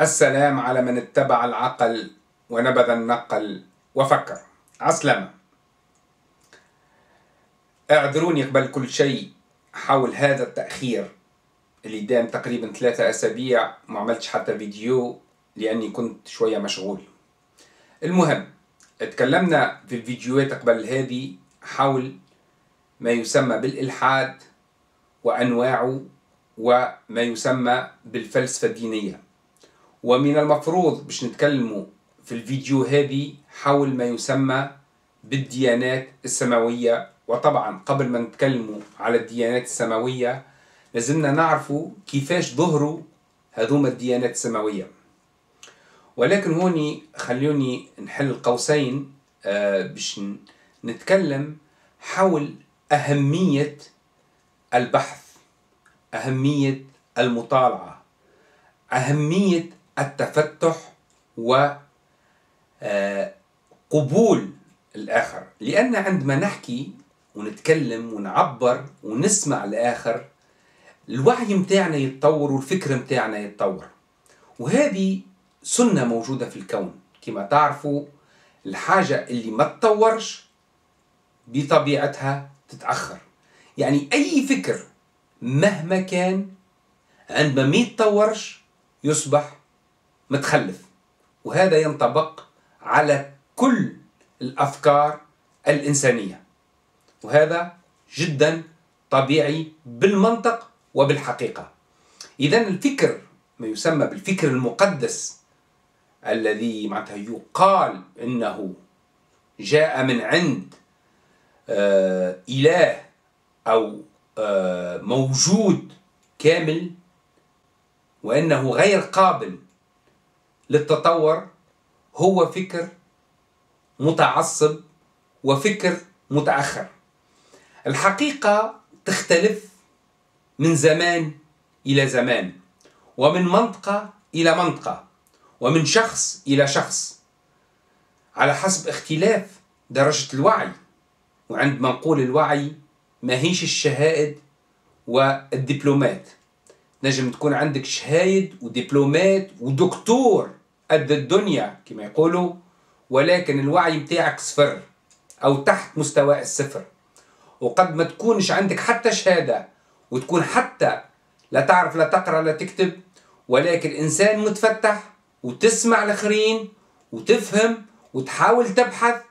السلام على من اتبع العقل ونبذ النقل وفكر. عسلامة. اعذروني قبل كل شيء حول هذا التأخير اللي دام تقريبا 3 أسابيع، ما عملتش حتى فيديو لأني كنت شوية مشغول. المهم اتكلمنا في الفيديوهات قبل هذه حول ما يسمى بالإلحاد وأنواعه وما يسمى بالفلسفة الدينية، ومن المفروض باش نتكلموا في الفيديو هذه حول ما يسمى بالديانات السماوية. وطبعا قبل ما نتكلموا على الديانات السماوية لازمنا نعرفوا كيفاش ظهروا هذوما الديانات السماوية. ولكن هوني خلوني نحل قوسين باش نتكلم حول أهمية البحث، أهمية المطالعة، أهمية التفتح وقبول الآخر، لأن عندما نحكي ونتكلم ونعبر ونسمع الآخر الوعي متاعنا يتطور والفكر متاعنا يتطور. وهذه سنة موجودة في الكون، كما تعرفوا الحاجة اللي ما تطورش بطبيعتها تتأخر. يعني أي فكر مهما كان عندما ما يتطورش يصبح متخلف، وهذا ينطبق على كل الأفكار الإنسانية، وهذا جدا طبيعي بالمنطق وبالحقيقة. إذن الفكر، ما يسمى بالفكر المقدس الذي معناتها يقال إنه جاء من عند إله أو موجود كامل وأنه غير قابل للتطور، هو فكر متعصب وفكر متأخر. الحقيقة تختلف من زمان إلى زمان، ومن منطقة إلى منطقة، ومن شخص إلى شخص، على حسب اختلاف درجة الوعي. وعندما نقول الوعي ماهيش الشهائد والدبلومات، نجم تكون عندك شهايد ودبلومات ودكتور قد الدنيا كما يقولوا، ولكن الوعي متاعك صفر أو تحت مستوى الصفر، وقد ما تكونش عندك حتى شهادة وتكون حتى لا تعرف لا تقرأ لا تكتب، ولكن إنسان متفتح وتسمع الآخرين وتفهم وتحاول تبحث،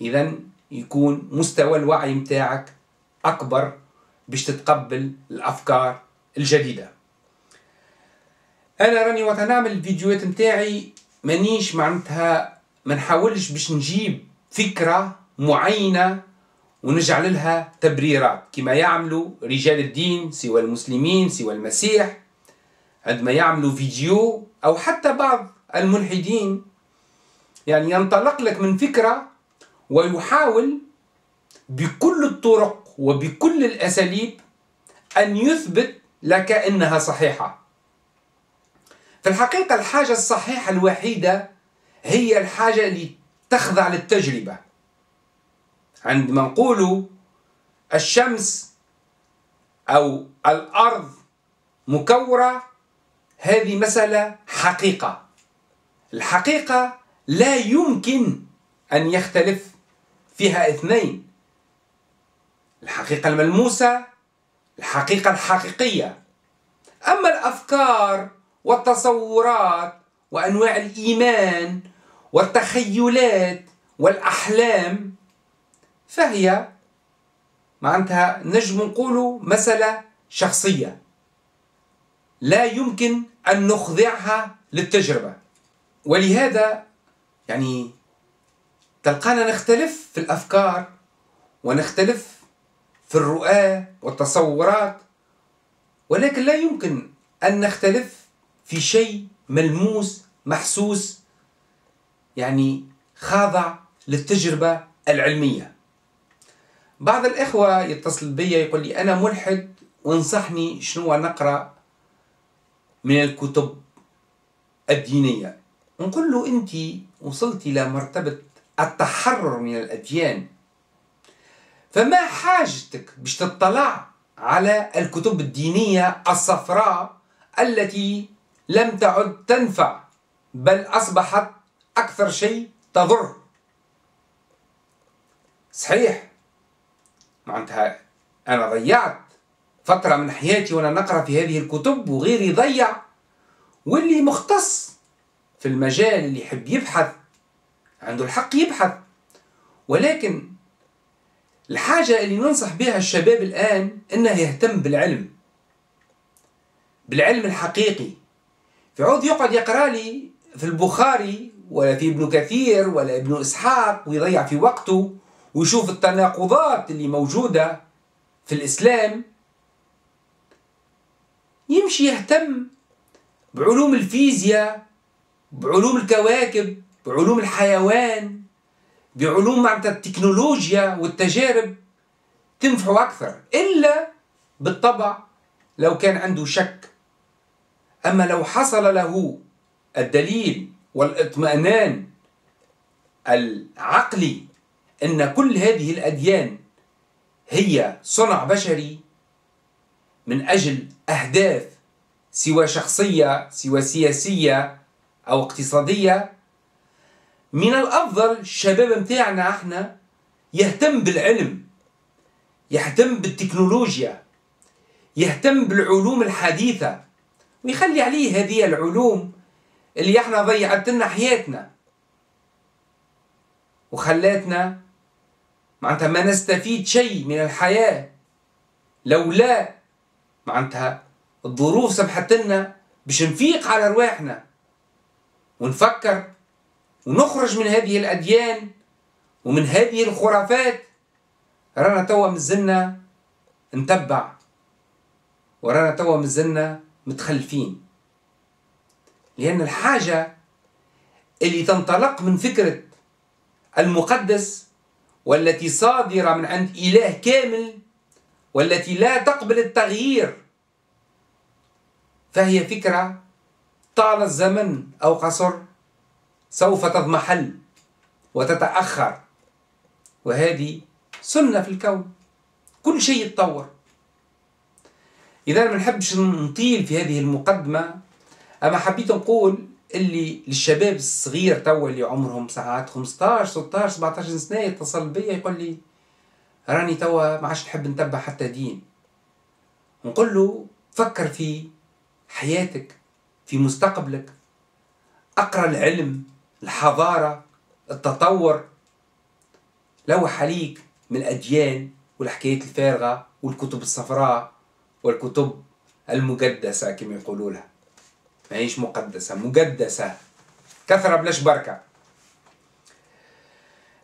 إذن يكون مستوى الوعي متاعك أكبر باش تتقبل الأفكار الجديدة. أنا راني وقت نعمل الفيديوهات متاعي مانيش معناتها ما نحاولش باش نجيب فكرة معينة ونجعل لها تبريرات كما يعملوا رجال الدين سوى المسلمين سوى المسيح عندما يعملوا فيديو، أو حتى بعض الملحدين، يعني ينطلق لك من فكرة ويحاول بكل الطرق وبكل الأساليب أن يثبت لك أنها صحيحة. في الحقيقة الحاجة الصحيحة الوحيدة هي الحاجة اللي تخضع للتجربة. عندما نقولوا الشمس أو الأرض مكورة، هذه مسألة حقيقة، الحقيقة لا يمكن أن يختلف فيها اثنين، الحقيقة الملموسة، الحقيقة الحقيقية. أما الأفكار والتصورات وأنواع الإيمان والتخيلات والأحلام فهي معناتها نجم نقولوا مسألة شخصية لا يمكن أن نخضعها للتجربة. ولهذا يعني تلقانا نختلف في الأفكار ونختلف في الرؤى والتصورات، ولكن لا يمكن أن نختلف في شيء ملموس محسوس، يعني خاضع للتجربة العلمية. بعض الإخوة يتصل بي يقول لي أنا ملحد وانصحني شنو نقرأ من الكتب الدينية. نقول له أنت وصلت إلى مرتبة التحرر من الأديان، فما حاجتك باش تطلع على الكتب الدينية الصفراء التي لم تعد تنفع، بل أصبحت أكثر شيء تضر. صحيح، معناتها أنا ضيعت فترة من حياتي وأنا نقرأ في هذه الكتب، وغيري ضيع، واللي مختص في المجال اللي يحب يبحث عنده الحق يبحث. ولكن الحاجة اللي ننصح بها الشباب الآن أنه يهتم بالعلم، بالعلم الحقيقي. في عوض يقعد يقرأ لي في البخاري ولا في ابن كثير ولا ابن إسحاق ويضيع في وقته ويشوف التناقضات اللي موجودة في الإسلام، يمشي يهتم بعلوم الفيزياء، بعلوم الكواكب، بعلوم الحيوان، بعلوم معناتها التكنولوجيا والتجارب، تنفعه أكثر. إلا بالطبع لو كان عنده شك. أما لو حصل له الدليل والاطمئنان العقلي أن كل هذه الأديان هي صنع بشري من أجل أهداف سوى شخصية، سوى سياسية أو اقتصادية، من الأفضل الشباب متاعنا احنا يهتم بالعلم، يهتم بالتكنولوجيا، يهتم بالعلوم الحديثة، ويخلي عليه هذه العلوم اللي احنا ضيعت لنا حياتنا وخلاتنا معناتها ما نستفيد شيء من الحياة، لولا معناتها الظروف سمحت لنا باش نفيق على رواحنا ونفكر ونخرج من هذه الأديان ومن هذه الخرافات. رانا توا مازلنا نتبع، ورانا توا مازلنا متخلفين، لأن الحاجة اللي تنطلق من فكرة المقدس والتي صادرة من عند إله كامل والتي لا تقبل التغيير، فهي فكرة طال الزمن أو قصر سوف تضمحل وتتأخر. وهذه سنة في الكون، كل شيء يتطور. إذا ما نحبش نطيل في هذه المقدمة، أما حبيت نقول اللي للشباب الصغير توا اللي عمرهم ساعات 15 16 17 سنة يتصل بيا يقول لي راني توا ما عادش نحب نتبع حتى دين. نقول له فكر في حياتك، في مستقبلك، اقرأ العلم، الحضارة، التطور. لوح عليك من الأديان والحكايات الفارغة والكتب الصفراء والكتب المقدسة كما يقولوا لها. ماهيش مقدسة، مقدسة، كثرة بلاش بركة.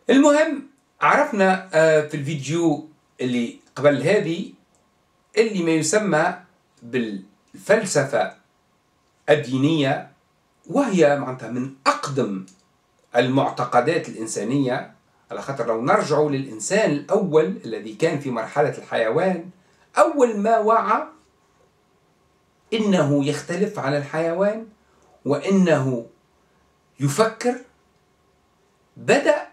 المهم عرفنا في الفيديو اللي قبل هذه اللي ما يسمى بالفلسفة الدينية، وهي معناتها من أقدم المعتقدات الإنسانية، على خاطر لو نرجعوا للإنسان الأول الذي كان في مرحلة الحيوان، أول ما وعى إنه يختلف عن الحيوان وإنه يفكر، بدأ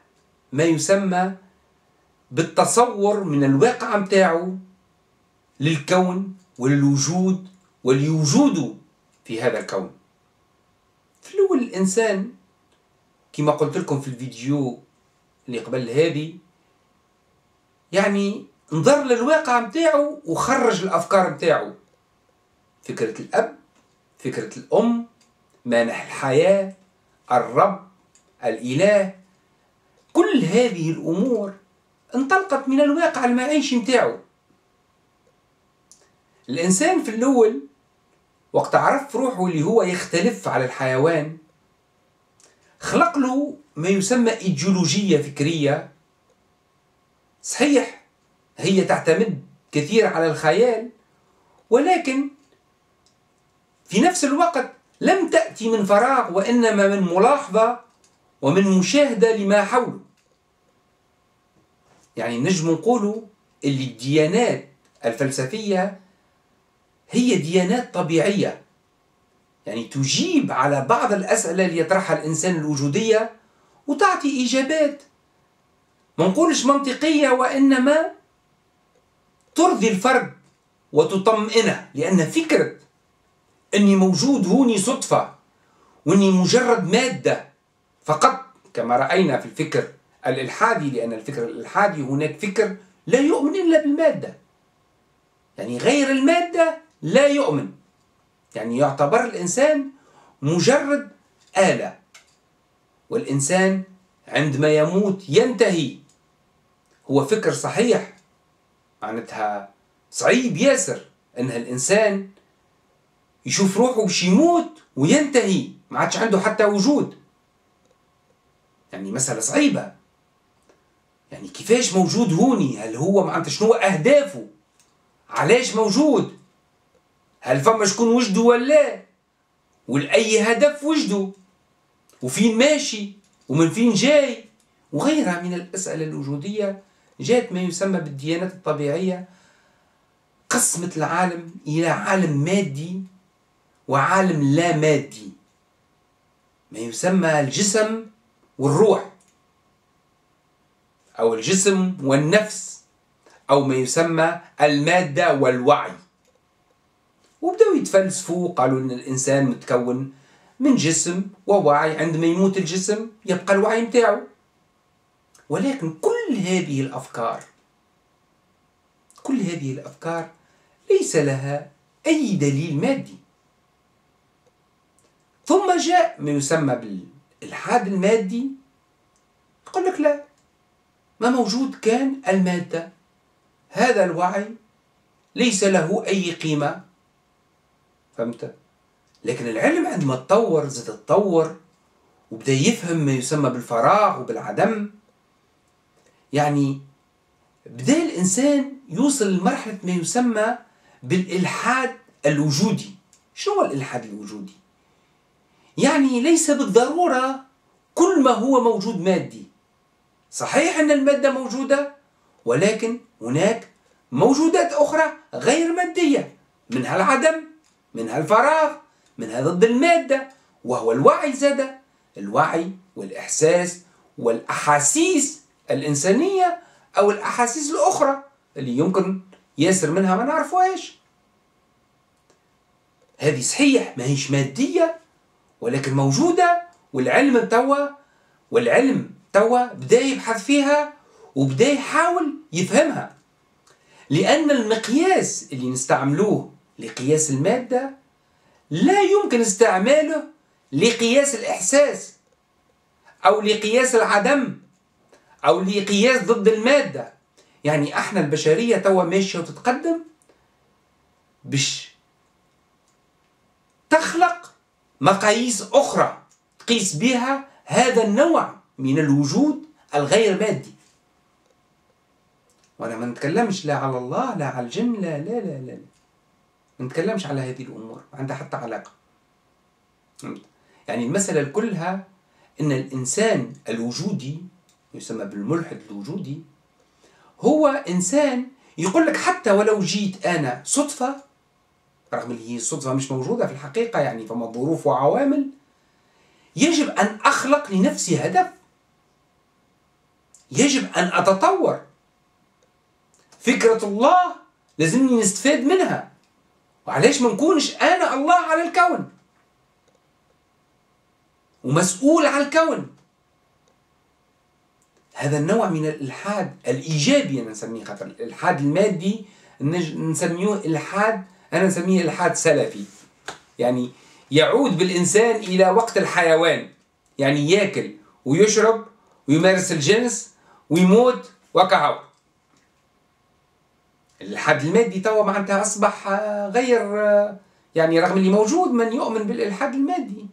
ما يسمى بالتصور من الواقع متاعه للكون والوجود والوجود في هذا الكون. في الأول الإنسان كما قلت لكم في الفيديو اللي قبل هذه يعني نظر للواقع متاعه وخرج الأفكار متاعه، فكرة الأب، فكرة الأم، مانح الحياة، الرب، الإله، كل هذه الأمور انطلقت من الواقع المعيشي متاعه. الإنسان في الأول وقت عرف روحه اللي هو يختلف على الحيوان، خلق له ما يسمى إيديولوجية فكرية. صحيح هي تعتمد كثير على الخيال، ولكن في نفس الوقت لم تأتي من فراغ، وإنما من ملاحظة ومن مشاهدة لما حوله. يعني نجم نقولوا اللي الديانات الفلسفية هي ديانات طبيعية، يعني تجيب على بعض الأسئلة اللي يطرحها الإنسان الوجودية وتعطي إجابات ما نقولش منطقية، وإنما ترضي الفرد وتطمئنه، لأن فكرة أني موجود هوني صدفة، وأني مجرد مادة فقط، كما رأينا في الفكر الإلحادي، لأن الفكر الإلحادي هناك فكر لا يؤمن إلا بالمادة، يعني غير المادة لا يؤمن، يعني يعتبر الإنسان مجرد آلة. والإنسان عندما يموت ينتهي، هو فكر صحيح، معناتها صعيب ياسر أنها الإنسان يشوف روحه باش يموت وينتهي، ما عادش عنده حتى وجود، يعني مسألة صعيبة. يعني كيفاش موجود هوني؟ هل هو معناتها شنو أهدافه؟ علاش موجود؟ هل فما شكون وجده ولا؟ ولأي هدف وجده؟ وفين ماشي؟ ومن فين جاي؟ وغيرها من الأسئلة الوجودية جاءت ما يسمى بالديانات الطبيعية قسمة العالم إلى عالم مادي وعالم لا مادي، ما يسمى الجسم والروح، أو الجسم والنفس، أو ما يسمى المادة والوعي. وبدأوا يتفلسفوا، قالوا أن الإنسان متكون من جسم ووعي، عندما يموت الجسم يبقى الوعي متاعه. ولكن كل هذه الأفكار ليس لها أي دليل مادي. ثم جاء ما يسمى بالإلحاد المادي، يقول لك لا، ما موجود كان المادة، هذا الوعي ليس له أي قيمة، فهمت؟ لكن العلم عندما تطور زاد تطور وبدأ يفهم ما يسمى بالفراغ وبالعدم، يعني بدأ الإنسان يوصل لمرحلة ما يسمى بالإلحاد الوجودي. شنو هو الإلحاد الوجودي؟ يعني ليس بالضرورة كل ما هو موجود مادي، صحيح أن المادة موجودة، ولكن هناك موجودات أخرى غير مادية، منها العدم، منها الفراغ، منها ضد المادة، وهو الوعي زاد، الوعي والإحساس والأحاسيس الإنسانية أو الأحاسيس الأخرى اللي يمكن ياسر منها ما نعرفوهاش. هذه صحيح ما هيش مادية ولكن موجودة، والعلم توا بدا يبحث فيها وبدا يحاول يفهمها، لأن المقياس اللي نستعملوه لقياس المادة لا يمكن استعماله لقياس الإحساس أو لقياس العدم أو لقياس ضد المادة. يعني احنا البشرية توا ماشية وتتقدم باش تخلق مقاييس أخرى تقيس بها هذا النوع من الوجود الغير مادي. وأنا ما نتكلمش لا على الله لا على الجن، لا لا لا لا، ما نتكلمش على هذه الأمور، ما عندها حتى علاقة. يعني المسألة كلها أن الإنسان الوجودي يسمى بالملحد الوجودي هو إنسان يقول لك حتى ولو جيت أنا صدفة، رغم اللي هي الصدفة مش موجودة في الحقيقة، يعني فما ظروف وعوامل، يجب أن أخلق لنفسي هدف، يجب أن أتطور، فكرة الله لازمني نستفاد منها، وعلاش ما نكونش أنا الله على الكون ومسؤول على الكون. هذا النوع من الإلحاد الإيجابي أنا نسميه، خاطر الإلحاد المادي أنا نسميه إلحاد سلفي، يعني يعود بالإنسان إلى وقت الحيوان، يعني يأكل ويشرب ويمارس الجنس ويموت وكهو. الإلحاد المادي توا معناتها أصبح غير، يعني رغم اللي موجود من يؤمن بالإلحاد المادي،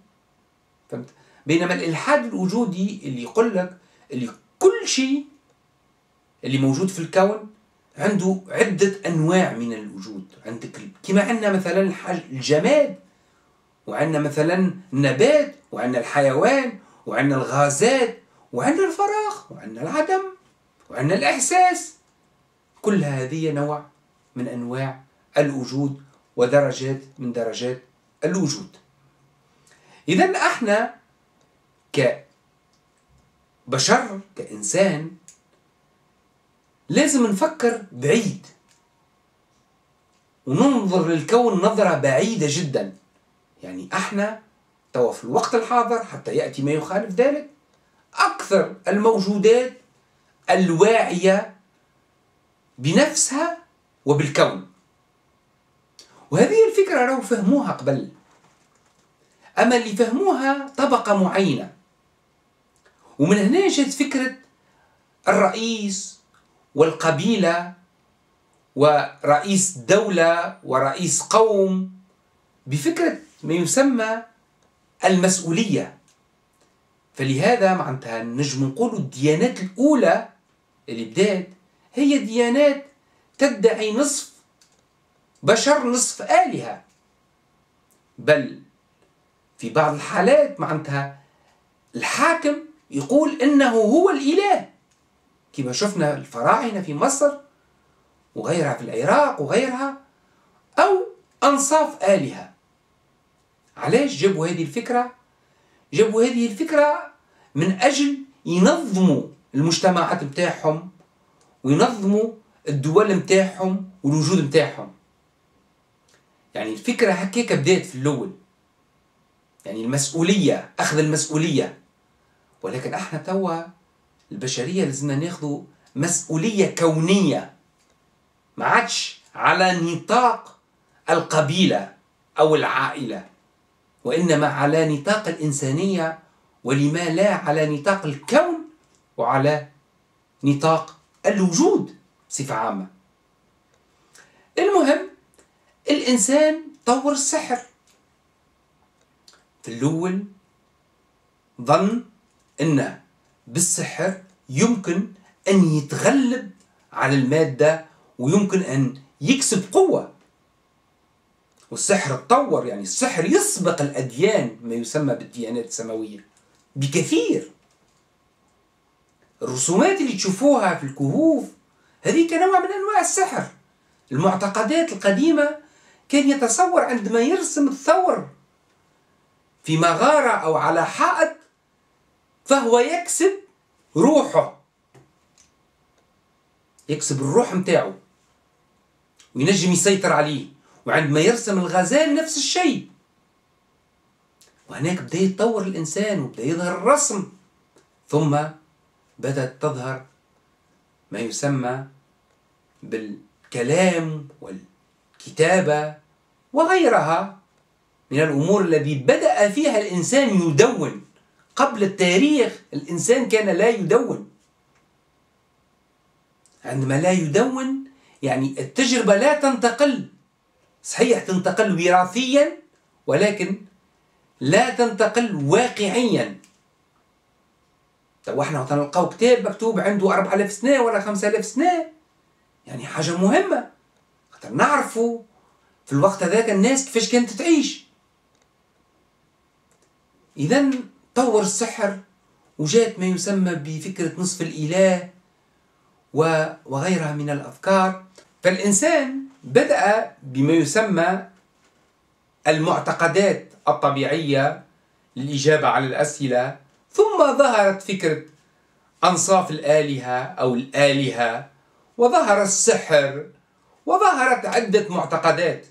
فهمت؟ بينما الإلحاد الوجودي اللي يقول لك اللي كل شيء اللي موجود في الكون عنده عدة أنواع من الوجود، عندك كما عندنا مثلا الجماد، وعندنا مثلا النبات، وعندنا الحيوان، وعندنا الغازات، وعندنا الفراغ، وعندنا العدم، وعندنا الإحساس، كل هذه نوع من أنواع الوجود ودرجات من درجات الوجود. إذن احنا كبشر كإنسان لازم نفكر بعيد وننظر للكون نظرة بعيدة جدا، يعني احنا توا في الوقت الحاضر حتى يأتي ما يخالف ذلك أكثر الموجودات الواعية بنفسها وبالكون، وهذه الفكرة راهو فهموها قبل، أما اللي فهموها طبقة معينة، ومن هنا جت فكرة الرئيس والقبيلة ورئيس دولة ورئيس قوم بفكرة ما يسمى المسؤولية. فلهذا معناتها نجم نقولوا الديانات الأولى اللي بدات هي ديانات تدعي نصف بشر نصف آلهة، بل في بعض الحالات معناتها الحاكم يقول إنه هو الإله، كما شفنا الفراعنة في مصر وغيرها في العراق وغيرها، أو أنصاف آلهة. علاش جابوا هذه الفكرة؟ جابوا هذه الفكرة من أجل ينظموا المجتمعات متاعهم وينظموا الدول متاعهم والوجود متاعهم. يعني الفكرة هكاك بدات في الأول، يعني المسؤولية، أخذ المسؤولية. ولكن احنا توا البشرية لازمنا ناخذوا مسؤولية كونية، ما عادش على نطاق القبيلة أو العائلة، وإنما على نطاق الإنسانية، ولما لا على نطاق الكون وعلى نطاق الوجود بصفة عامة. المهم الإنسان طور السحر. في الأول ظن أن بالسحر يمكن أن يتغلب على المادة ويمكن أن يكسب قوة، والسحر اتطور، يعني السحر يسبق الأديان، ما يسمى بالديانات السماوية، بكثير. الرسومات اللي تشوفوها في الكهوف هذه كنوع من أنواع السحر. المعتقدات القديمة كان يتصور عندما يرسم الثور في مغارة أو على حائط فهو يكسب روحه، يكسب الروح متاعه وينجم يسيطر عليه. وعندما يرسم الغزال نفس الشيء. وهناك بدأ يتطور الإنسان وبدأ يظهر الرسم، ثم بدأت تظهر ما يسمى بالكلام والكتابة وغيرها من الأمور التي بدأ فيها الإنسان يدون. قبل التاريخ الإنسان كان لا يدون. عندما لا يدون يعني التجربة لا تنتقل، صحيح تنتقل وراثيا ولكن لا تنتقل واقعيا. طب احنا تلقاو كتاب مكتوب عنده 4000 سنة ولا 5000 سنة، يعني حاجة مهمة خاطر نعرفوا في الوقت هذاك الناس كيفاش كانت تعيش. إذا طور السحر وجات ما يسمى بفكرة نصف الإله وغيرها من الأفكار. فالإنسان بدأ بما يسمى المعتقدات الطبيعية للإجابة على الأسئلة، ثم ظهرت فكرة أنصاف الآلهة أو الآلهة، وظهر السحر، وظهرت عدة معتقدات،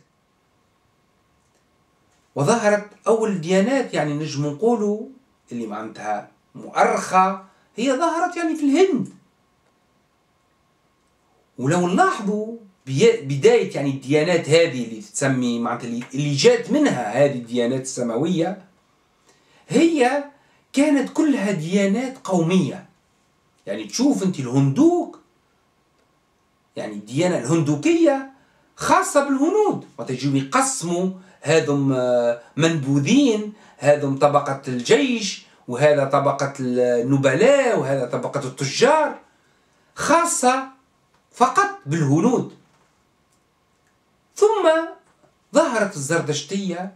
وظهرت أول ديانات يعني نجم نقولوا اللي معناتها مؤرخة، هي ظهرت يعني في الهند. ولو نلاحظوا بداية يعني الديانات هذه اللي تسمي معناتها اللي جات منها هذه الديانات السماوية، هي كانت كلها ديانات قومية. يعني تشوف انت الهندوك، يعني الديانة الهندوكية خاصة بالهنود، وتجيو يقسموا هذم منبوذين، هذم طبقة الجيش، وهذا طبقة النبلاء، وهذا طبقة التجار، خاصة فقط بالهنود. ثم ظهرت الزردشتية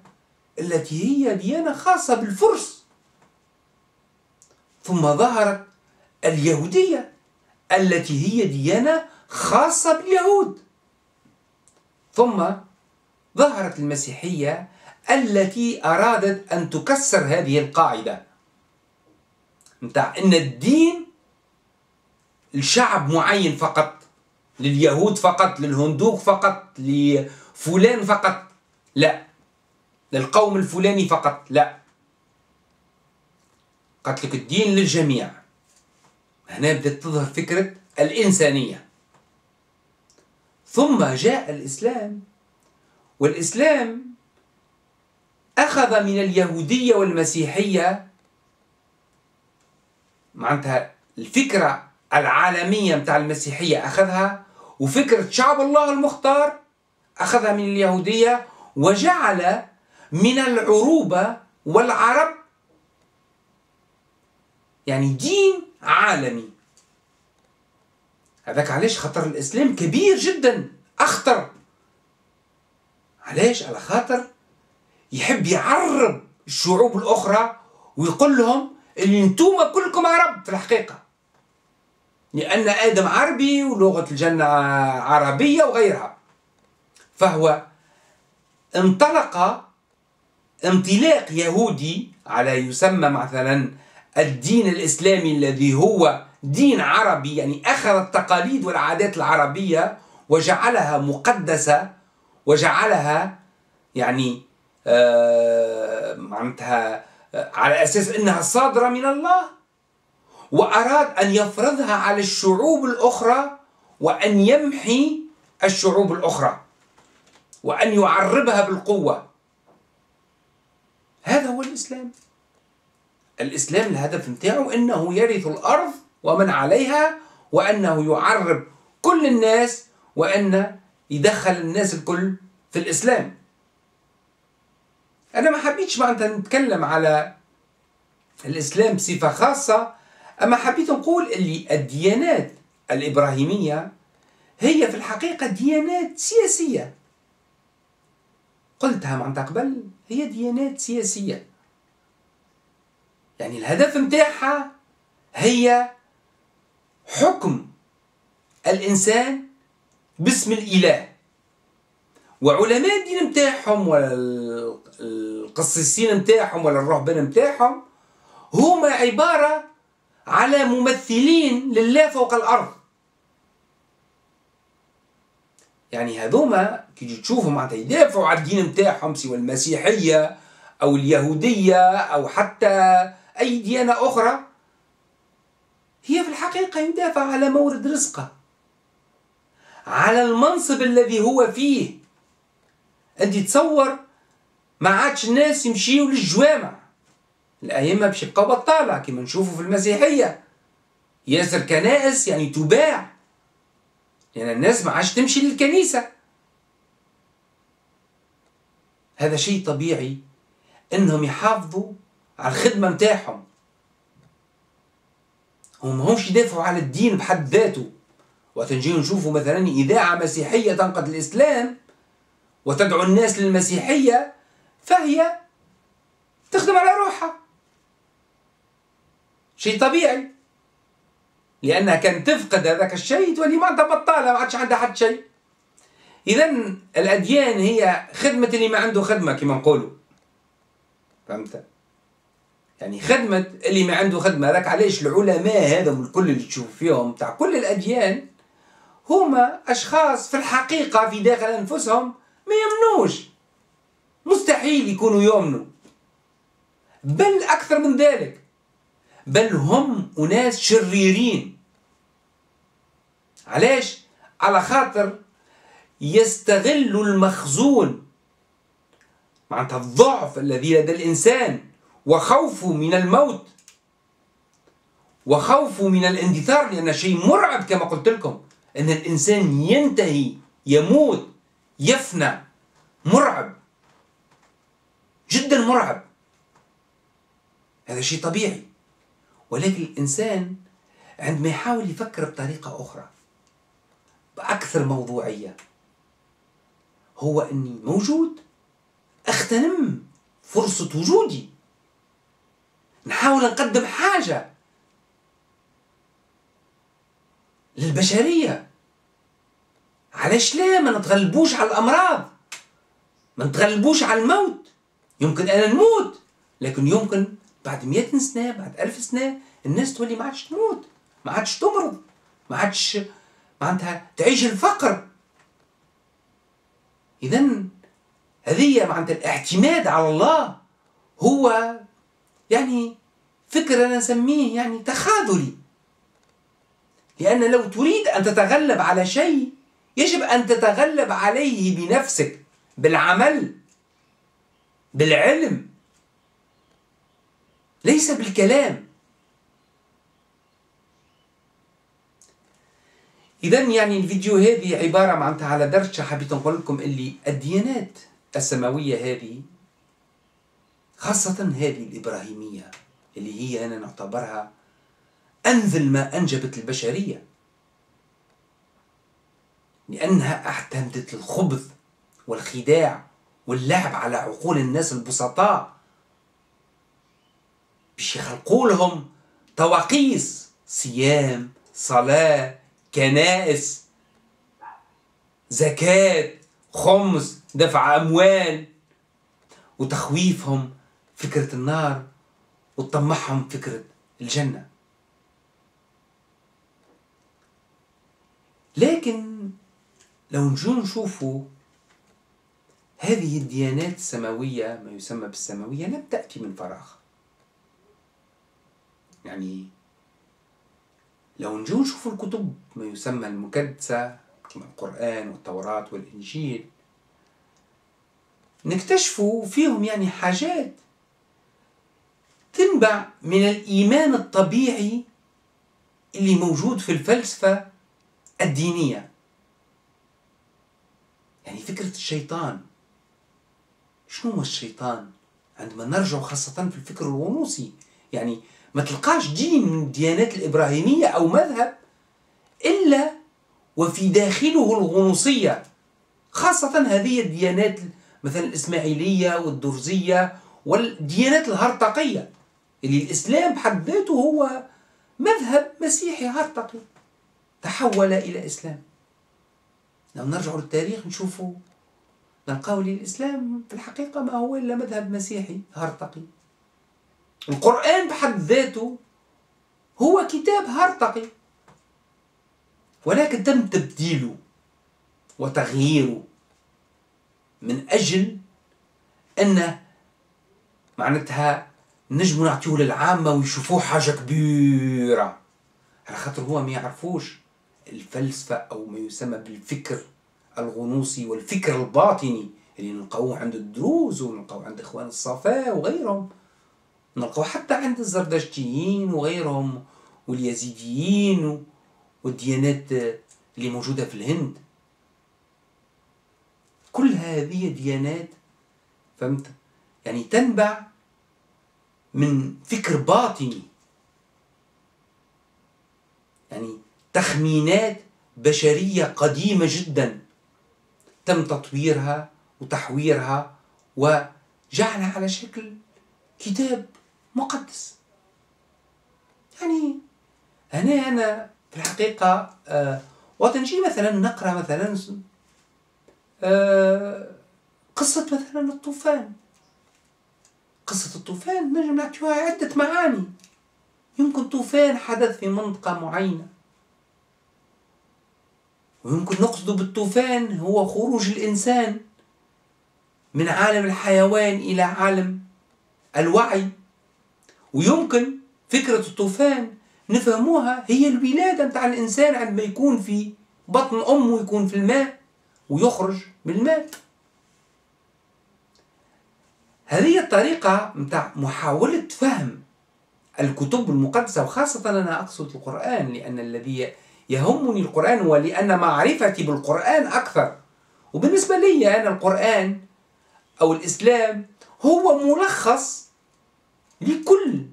التي هي ديانة خاصة بالفرس، ثم ظهرت اليهودية التي هي ديانة خاصة باليهود، ثم ظهرت المسيحية التي أرادت أن تكسر هذه القاعدة متاع إن الدين لشعب معين فقط، لليهود فقط، للهندوك فقط، لفلان فقط. لا، للقوم الفلاني فقط، لا، قالت لك الدين للجميع. هنا بدأت تظهر فكرة الإنسانية. ثم جاء الإسلام، والإسلام أخذ من اليهودية والمسيحية معناتها الفكرة العالمية متاع المسيحية أخذها، وفكرة شعب الله المختار أخذها من اليهودية، وجعل من العروبة والعرب يعني دين عالمي. هذاك علاش خطر الإسلام كبير جدا، أخطر. علاش؟ على خاطر يحب يعرب الشعوب الأخرى ويقول لهم اللي انتوما كلكم عرب في الحقيقة، لأن آدم عربي ولغة الجنة عربية وغيرها. فهو انطلق انطلاق يهودي على يسمى مثلا الدين الإسلامي الذي هو دين عربي، يعني أخذ التقاليد والعادات العربية وجعلها مقدسة، وجعلها يعني معناتها على أساس أنها صادرة من الله، وأراد أن يفرضها على الشعوب الأخرى، وأن يمحي الشعوب الأخرى، وأن يعربها بالقوة. هذا هو الإسلام. الإسلام الهدف متاعه أنه يرث الأرض ومن عليها، وأنه يعرب كل الناس، وأن يدخل الناس الكل في الإسلام. أنا ما حبيتش معناتها نتكلم على الإسلام بصفة خاصة، أما حبيت نقول اللي الديانات الإبراهيمية هي في الحقيقة ديانات سياسية. قلتها معناتها قبل، هي ديانات سياسية، يعني الهدف متاعها هي حكم الإنسان باسم الإله. وعلماء الدين متاعهم ولا القسيسين متاعهم ولا الرهبان متاعهم هما عبارة على ممثلين لله فوق الأرض. يعني هذوما كي تشوفهم معناتها يدافعوا على الدين متاعهم، سواء المسيحية أو اليهودية أو حتى أي ديانة أخرى، هي في الحقيقة يدافع على مورد رزقه، على المنصب الذي هو فيه. أنت تصور ما عادش الناس يمشيوا للجوامع، الأئمة باش يبقاو بطالة كما نشوفوا في المسيحية، ياسر كنائس يعني تباع، لأن يعني الناس ما عادش تمشي للكنيسة. هذا شيء طبيعي أنهم يحافظوا على الخدمة متاعهم، هم ماهمش يدافعوا على الدين بحد ذاته. وتنجيو نشوفوا مثلا إذاعة مسيحية تنقد الإسلام وتدعو الناس للمسيحية، فهي تخدم على روحها، شيء طبيعي، لأنها كان تفقد هذاك الشيء تولي معناتها بطالة، ما عادش عندها حد شيء. إذا الأديان هي خدمة اللي ما عنده خدمة كما نقولوا، فهمت؟ يعني خدمة اللي ما عنده خدمة. هذاك علاش العلماء هذا والكل اللي تشوف فيهم تاع كل الأديان هما أشخاص في الحقيقة في داخل أنفسهم ما يمنوش، مستحيل يكونوا يؤمنوا، بل أكثر من ذلك، بل هم أناس شريرين. علاش؟ على خاطر يستغلوا المخزون معناتها الضعف الذي لدى الإنسان، وخوفه من الموت، وخوفه من الاندثار، لأن شيء مرعب كما قلت لكم أن الإنسان ينتهي، يموت، يفنى، مرعب جدا، مرعب. هذا شيء طبيعي، ولكن الإنسان عندما يحاول يفكر بطريقة أخرى بأكثر موضوعية، هو أني موجود، أغتنم فرصة وجودي، نحاول نقدم حاجة للبشرية. علاش لا؟ ما نتغلبوش على الأمراض، ما نتغلبوش على الموت. يمكن أنا نموت، لكن يمكن بعد 100 سنة، بعد 1000 سنة، الناس تولي ما عادش تموت، ما عادش تمرض، ما عادش معناتها تعيش الفقر. إذا هذه معناتها الاعتماد على الله هو يعني فكر أنا نسميه يعني تخاذلي، لأن لو تريد أن تتغلب على شيء يجب أن تتغلب عليه بنفسك، بالعمل، بالعلم، ليس بالكلام. إذن يعني الفيديو هذه عبارة معناتها على درجة حبيت نقول لكم اللي الديانات السماوية هذه، خاصة هذه الإبراهيمية اللي هي أنا نعتبرها أنذل ما أنجبت البشرية، لأنها اعتمدت الخبث والخداع واللعب على عقول الناس البسطاء باش يخلقوا لهم تواقيس، صيام، صلاة، كنائس، زكاة، خمس، دفع أموال، وتخويفهم فكرة النار وتطمعهم فكرة الجنة. لكن لو نجو نشوفوا هذه الديانات السماوية، ما يسمى بالسماوية، لم تأتي من فراغ. يعني لو نجو نشوفوا الكتب ما يسمى المقدسة كما القرآن والتوراة والإنجيل، نكتشفوا فيهم يعني حاجات تنبع من الإيمان الطبيعي اللي موجود في الفلسفة الدينية. يعني فكرة الشيطان، شنو هو الشيطان؟ عندما نرجع خاصة في الفكر الونوصي، يعني ما تلقاش دين من الديانات الإبراهيمية أو مذهب إلا وفي داخله الغنوصية، خاصة هذه الديانات مثلا الإسماعيلية والدرزية والديانات الهرطقية، اللي الإسلام بحد ذاته هو مذهب مسيحي هرطقي تحول إلى إسلام. لو نرجع للتاريخ نشوفوا نلقاو الإسلام في الحقيقة ما هو إلا مذهب مسيحي هرطقي. القرآن بحد ذاته هو كتاب هرطقي، ولكن تم تبديله وتغييره من أجل أنه معناتها نجم نعطيه للعامة ويشوفوه حاجة كبيرة، على خاطر هو ما يعرفوش الفلسفة أو ما يسمى بالفكر الغنوصي والفكر الباطني اللي نلقاوه عند الدروز ونلقاوه عند إخوان الصفا وغيرهم، نلقاوه حتى عند الزردشتيين وغيرهم واليزيديين والديانات اللي موجودة في الهند. كل هذه ديانات فهمت يعني تنبع من فكر باطني، يعني تخمينات بشرية قديمة جدا تم تطويرها وتحويرها وجعلها على شكل كتاب مقدس. يعني هنا أنا في الحقيقة وتنجي مثلا نقرأ مثلا قصة مثلا الطوفان. قصة الطوفان نجم نعطيوها عدة معاني، يمكن طوفان حدث في منطقة معينة، ويمكن نقصد بالطوفان هو خروج الإنسان من عالم الحيوان إلى عالم الوعي، ويمكن فكرة الطوفان نفهموها هي الولادة متاع الإنسان عندما يكون في بطن أمه، يكون في الماء ويخرج من الماء. هذه الطريقة متاع محاولة فهم الكتب المقدسة، وخاصة أنا أقصد القرآن، لأن الذي يهمني القرآن ولأن معرفتي بالقرآن أكثر، وبالنسبة لي أنا القرآن أو الإسلام هو ملخص لكل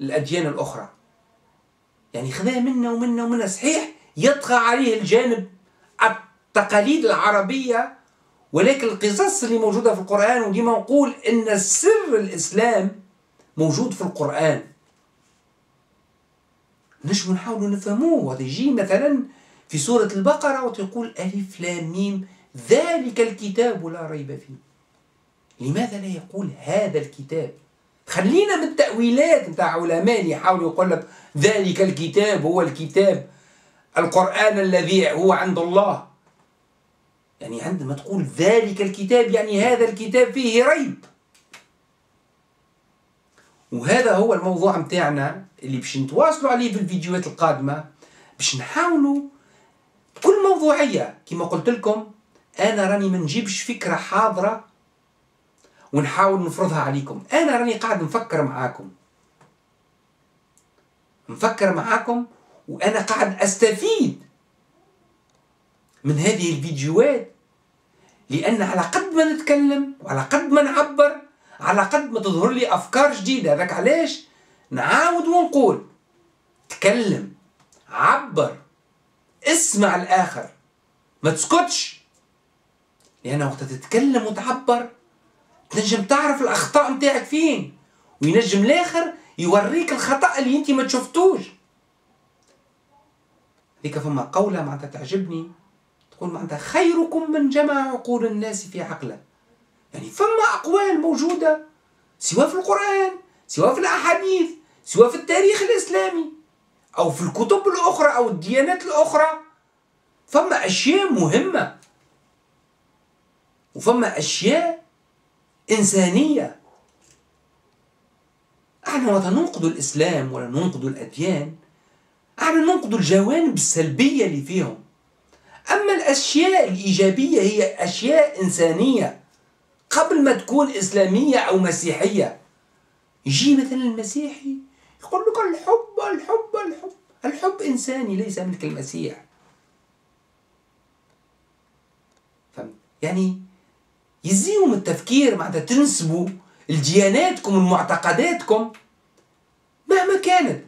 الأديان الأخرى. يعني خذها منا ومنا ومنا، صحيح يطغى عليه الجانب التقاليد العربية، ولكن القصص اللي موجودة في القرآن، وديما نقول إن سر الإسلام موجود في القرآن، نجم نحاولوا نفهموه. وتجي مثلا في سورة البقرة وتقول ألف لام ميم ذلك الكتاب لا ريب فيه، لماذا لا يقول هذا الكتاب؟ خلينا من التأويلات متاع علماء يحاولوا يقول لك ذلك الكتاب هو الكتاب القرآن الذي هو عند الله. يعني عندما تقول ذلك الكتاب يعني هذا الكتاب فيه ريب. وهذا هو الموضوع متاعنا اللي باش نتواصلوا عليه في الفيديوهات القادمة، باش نحاولوا بكل موضوعية. كما قلت لكم أنا راني ما نجيبش فكرة حاضرة ونحاول نفرضها عليكم، أنا راني قاعد نفكر معاكم وأنا قاعد أستفيد من هذه الفيديوهات، لأن على قد ما نتكلم وعلى قد ما نعبر على قد ما تظهر لي أفكار جديدة. هذاك علاش نعاود ونقول تكلم، عبر، اسمع الآخر، ما تسكتش، لأن وقت تتكلم وتعبر تنجم تعرف الأخطاء متاعك فين، وينجم الآخر يوريك الخطأ اللي انت ما تشوفتوش. هذيك فما قولة معناتها تعجبني، تقول معناتها خيركم من جمع عقول الناس في عقله. يعني فما أقوال موجودة سواء في القرآن سواء في الأحاديث سواء في التاريخ الإسلامي أو في الكتب الأخرى أو الديانات الأخرى، فما أشياء مهمة وفما أشياء إنسانية. احنا وقت ننقد الإسلام ولا ننقد الأديان احنا ننقد الجوانب السلبية اللي فيهم، أما الأشياء الإيجابية هي أشياء إنسانية قبل ما تكون إسلامية أو مسيحية. يجي مثلا المسيحي يقول لك الحب الحب الحب، الحب إنساني ليس ملك المسيح. فهمت؟ يعني يزيهم التفكير معناتها تنسبوا الدياناتكم ومعتقداتكم مهما كانت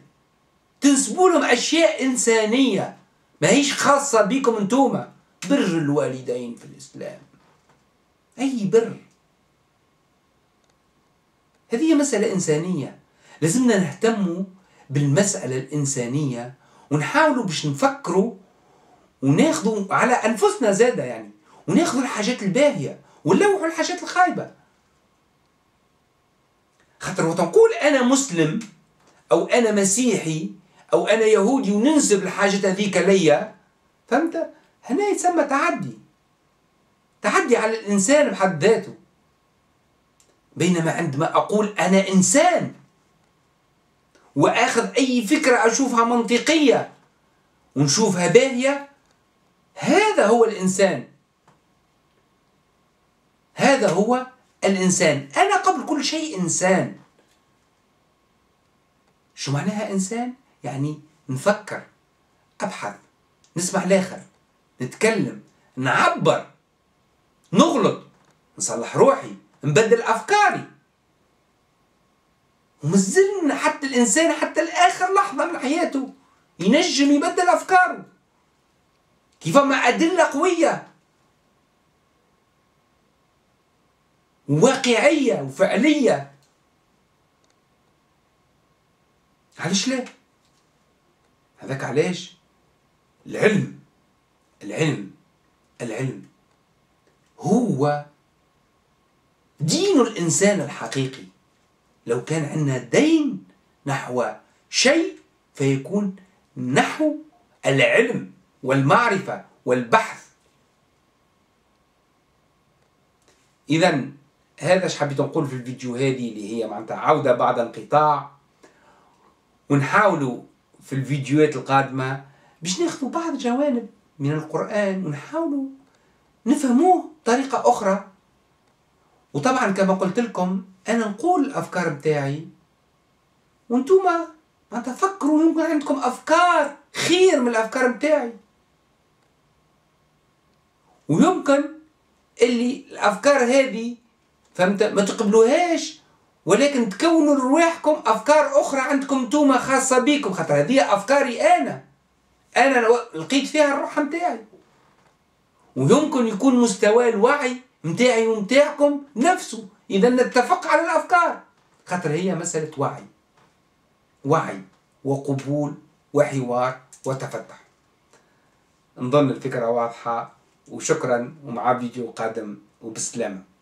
تنسبوا لهم أشياء إنسانية ماهيش خاصة بيكم انتوما. بر الوالدين في الإسلام، أي بر؟ هذه مسألة إنسانية، لازمنا نهتموا بالمسألة الإنسانية ونحاولوا باش نفكروا وناخذوا على أنفسنا زادة، يعني وناخذوا الحاجات الباهية ونلوحوا الحاجات الخايبة. خاطر وتنقول أنا مسلم أو أنا مسيحي أو أنا يهودي وننسب الحاجة هذيك ليا، فهمت؟ هنا يتسمى تعدي، تعدي على الإنسان بحد ذاته. بينما عندما أقول أنا إنسان وآخذ أي فكرة أشوفها منطقية ونشوفها باهية، هذا هو الإنسان، هذا هو الإنسان. أنا قبل كل شيء إنسان. شو معناها إنسان؟ يعني نفكر، أبحث، نسمع الآخر، نتكلم، نعبر، نغلط، نصلح روحي، نبدل أفكاري. ومازلنا حتى الإنسان حتى الآخر لحظة من حياته ينجم يبدل أفكاره كيفما أدلة قوية واقعية وفعلية. علاش لا؟ هذاك علاش العلم، العلم، العلم هو دين الإنسان الحقيقي. لو كان عندنا دين نحو شيء فيكون نحو العلم والمعرفة والبحث. إذن هذا اش حبيت نقول في الفيديو هذه اللي هي معناتها عودة بعد انقطاع، ونحاولوا في الفيديوهات القادمة باش ناخذوا بعض جوانب من القرآن ونحاولوا نفهموه بطريقة أخرى. وطبعا كما قلت لكم أنا نقول الأفكار بتاعي وانتوما معناتها فكروا، يمكن عندكم أفكار خير من الأفكار بتاعي، ويمكن اللي الأفكار هذه فهمت ما تقبلوهاش، ولكن تكونوا لرواحكم أفكار أخرى عندكم انتوما خاصة بيكم. خاطر هذه أفكاري أنا لقيت فيها الروح متاعي، ويمكن يكون مستوى الوعي متاعي ومتاعكم نفسه. إذا نتفق على الأفكار، خاطر هي مسألة وعي، وعي وقبول وحوار وتفتح. نظن الفكرة واضحة، وشكرا، ومع فيديو قادم، وبالسلامة.